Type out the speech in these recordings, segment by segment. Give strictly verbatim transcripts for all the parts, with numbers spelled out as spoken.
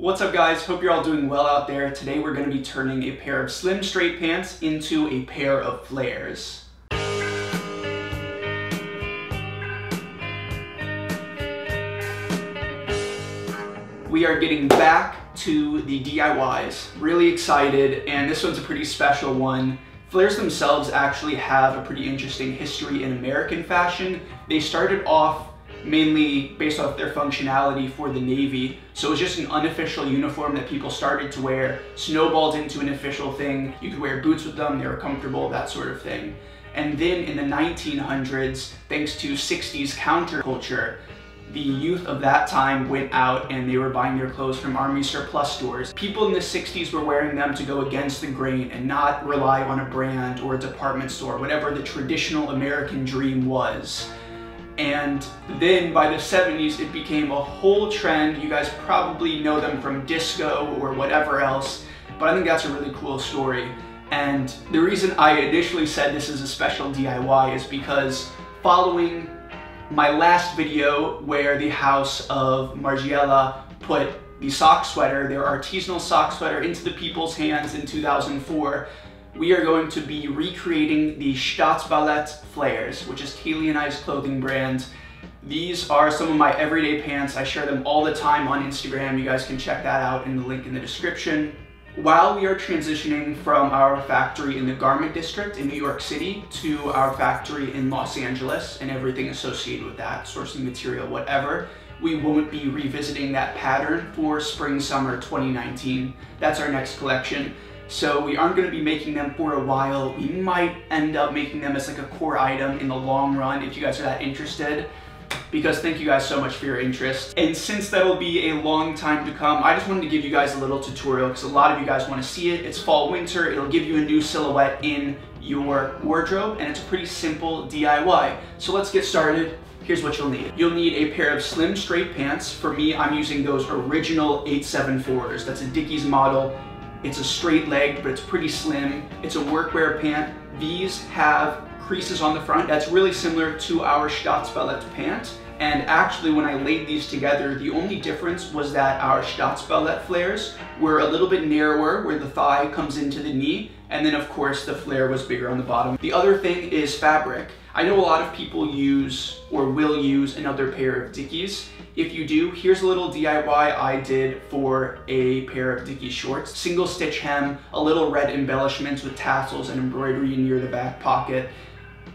What's up guys, hope you're all doing well out there. Today we're going to be turning a pair of slim straight pants into a pair of flares. We are getting back to the D I Ys. Really excited, and this one's a pretty special one. Flares themselves actually have a pretty interesting history in American fashion. They started off mainly based off their functionality for the Navy. So it was just an unofficial uniform that people started to wear, snowballed into an official thing. You could wear boots with them, they were comfortable, that sort of thing. And then in the nineteen hundreds, thanks to sixties counterculture, the youth of that time went out and they were buying their clothes from army surplus stores. People in the sixties were wearing them to go against the grain and not rely on a brand or a department store, whatever the traditional American dream was. And then by the seventies, it became a whole trend. You guys probably know them from disco or whatever else, but I think that's a really cool story. And the reason I initially said this is a special D I Y is because following my last video where the house of Margiela put the sock sweater, their artisanal sock sweater, into the people's hands in two thousand four, we are going to be recreating the Staatsballett flares, which is Keely and I's clothing brand. These are some of my everyday pants. I share them all the time on Instagram. You guys can check that out in the link in the description. While we are transitioning from our factory in the garment district in New York City to our factory in Los Angeles and everything associated with that, sourcing material, whatever, we won't be revisiting that pattern for spring summer twenty nineteen. That's our next collection. So we aren't going to be making them for a while. We might end up making them as like a core item in the long run if you guys are that interested, because thank you guys so much for your interest. And since that will be a long time to come, I just wanted to give you guys a little tutorial because a lot of you guys want to see it. It's fall, winter. It'll give you a new silhouette in your wardrobe, and it's a pretty simple D I Y. So let's get started. Here's what you'll need. You'll need a pair of slim straight pants. For me, I'm using those original eight seven fours. That's a Dickies model. It's a straight leg, but it's pretty slim. It's a workwear pant. These have creases on the front. That's really similar to our Staatsballett pant. And actually, when I laid these together, the only difference was that our Staatsballett flares were a little bit narrower where the thigh comes into the knee. And then of course the flare was bigger on the bottom. The other thing is fabric. I know a lot of people use or will use another pair of Dickies. If you do, here's a little D I Y I did for a pair of Dickies shorts. Single stitch hem, a little red embellishments with tassels and embroidery near the back pocket.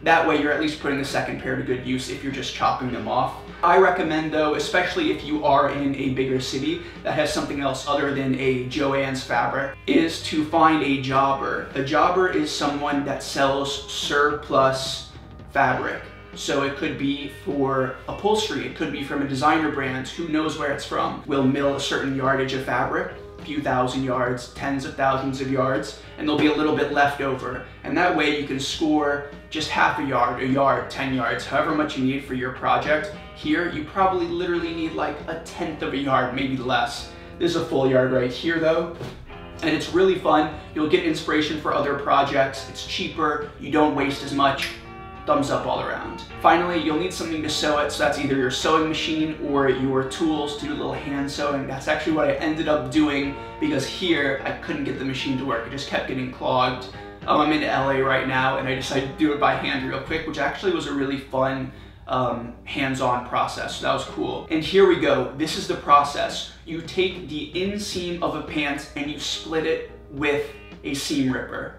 That way you're at least putting the second pair to good use if you're just chopping them off. I recommend though, especially if you are in a bigger city that has something else other than a Joann's fabric, is to find a jobber. A jobber is someone that sells surplus fabric. So it could be for upholstery, it could be from a designer brand, who knows where it's from. We'll mill a certain yardage of fabric, few thousand yards, tens of thousands of yards, and there'll be a little bit left over. And that way you can score just half a yard, a yard, ten yards, however much you need for your project. Here, you probably literally need like a tenth of a yard, maybe less. This is a full yard right here though. And it's really fun. You'll get inspiration for other projects. It's cheaper. You don't waste as much. Thumbs up all around. Finally, you'll need something to sew it. So that's either your sewing machine or your tools to do a little hand sewing. That's actually what I ended up doing because here I couldn't get the machine to work. It just kept getting clogged. Um, I'm in L A right now and I decided to do it by hand real quick, which actually was a really fun um, hands-on process. So that was cool. And here we go. This is the process. You take the inseam of a pant and you split it with a seam ripper.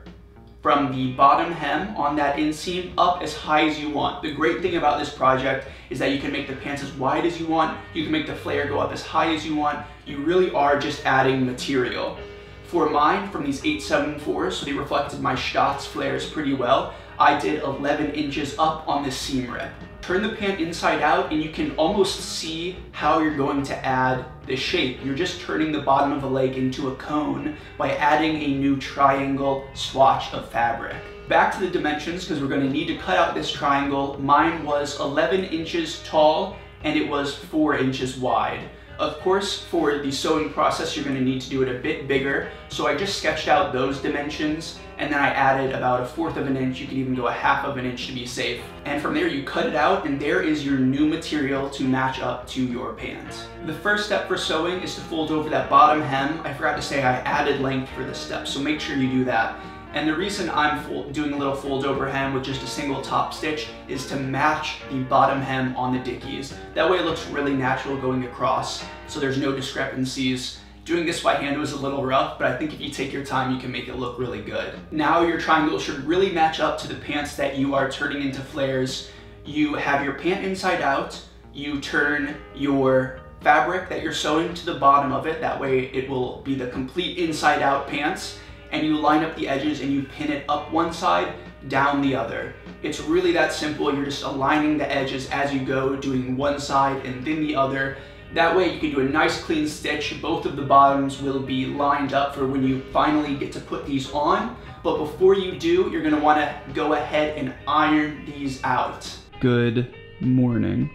From the bottom hem on that inseam up as high as you want. The great thing about this project is that you can make the pants as wide as you want, you can make the flare go up as high as you want, you really are just adding material. For mine, from these eight seven fours, so they reflected my Staats flares pretty well, I did eleven inches up on this seam rip. Turn the pant inside out and you can almost see how you're going to add the shape. You're just turning the bottom of a leg into a cone by adding a new triangle swatch of fabric. Back to the dimensions because we're going to need to cut out this triangle. Mine was eleven inches tall and it was four inches wide. Of course, for the sewing process, you're going to need to do it a bit bigger. So I just sketched out those dimensions, and then I added about a fourth of an inch. You can even go a half of an inch to be safe. And from there, you cut it out, and there is your new material to match up to your pants. The first step for sewing is to fold over that bottom hem. I forgot to say I added length for this step, so make sure you do that. And the reason I'm doing a little fold over hem with just a single top stitch is to match the bottom hem on the Dickies. That way it looks really natural going across, so there's no discrepancies. Doing this by hand was a little rough, but I think if you take your time, you can make it look really good. Now your triangle should really match up to the pants that you are turning into flares. You have your pant inside out, you turn your fabric that you're sewing to the bottom of it, that way it will be the complete inside out pants, and you line up the edges and you pin it up one side, down the other. It's really that simple. You're just aligning the edges as you go, doing one side and then the other. That way you can do a nice clean stitch. Both of the bottoms will be lined up for when you finally get to put these on. But before you do, you're gonna wanna go ahead and iron these out. Good morning.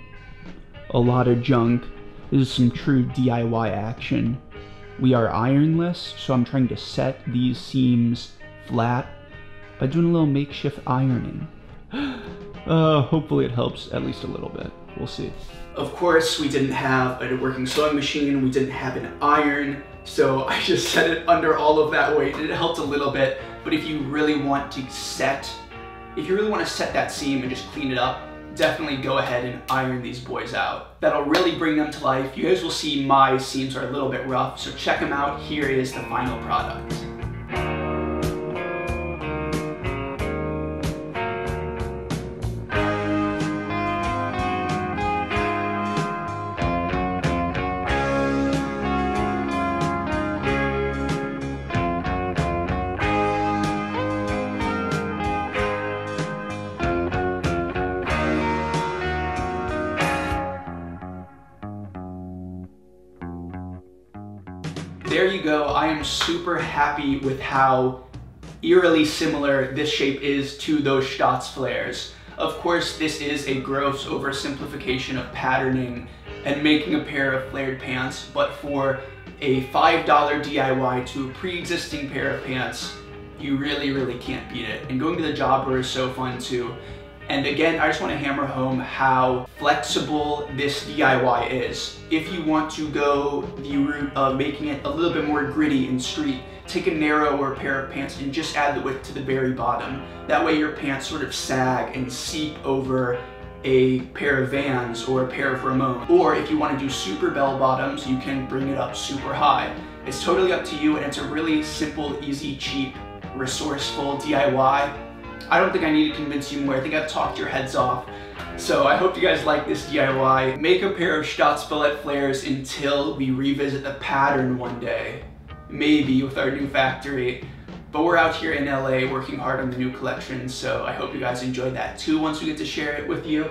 A lot of junk. This is some true D I Y action. We are ironless, so I'm trying to set these seams flat by doing a little makeshift ironing. Uh, hopefully it helps at least a little bit. We'll see. Of course, we didn't have a working sewing machine. We didn't have an iron, so I just set it under all of that weight. It helped a little bit, but if you really want to set, if you really want to set that seam and just clean it up, definitely go ahead and iron these boys out. That'll really bring them to life. You guys will see my seams are a little bit rough, so check them out. Here is the final product. There you go. I am super happy with how eerily similar this shape is to those Staats flares. Of course, this is a gross oversimplification of patterning and making a pair of flared pants, but for a five dollar D I Y to a pre-existing pair of pants, you really, really can't beat it. And going to the jobber is so fun too. And again, I just want to hammer home how flexible this D I Y is. If you want to go the route of making it a little bit more gritty and street, take a narrower pair of pants and just add the width to the very bottom. That way your pants sort of sag and seep over a pair of Vans or a pair of Ramones. Or if you want to do super bell bottoms, you can bring it up super high. It's totally up to you, and it's a really simple, easy, cheap, resourceful D I Y. I don't think I need to convince you more. I think I've talked your heads off. So I hope you guys like this D I Y. Make a pair of Staatsballett flares until we revisit the pattern one day. Maybe with our new factory. But we're out here in L A working hard on the new collection, so I hope you guys enjoyed that too once we get to share it with you.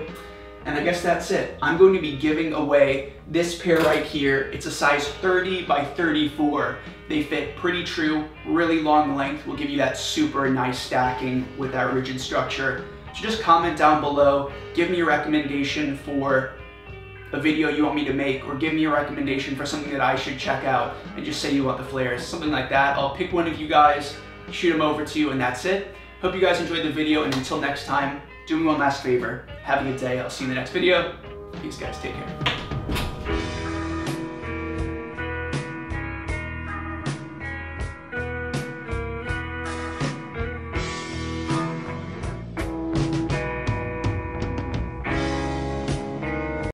And I guess that's it. I'm going to be giving away this pair right here. It's a size thirty by thirty-four. They fit pretty true, really long length. Will give you that super nice stacking with that rigid structure. So just comment down below, give me a recommendation for a video you want me to make, or give me a recommendation for something that I should check out, and just say you want the flares, something like that. I'll pick one of you guys, shoot them over to you, and that's it. Hope you guys enjoyed the video, and until next time, do me one last favor. Have a good day. I'll see you in the next video. Peace, guys. Take care.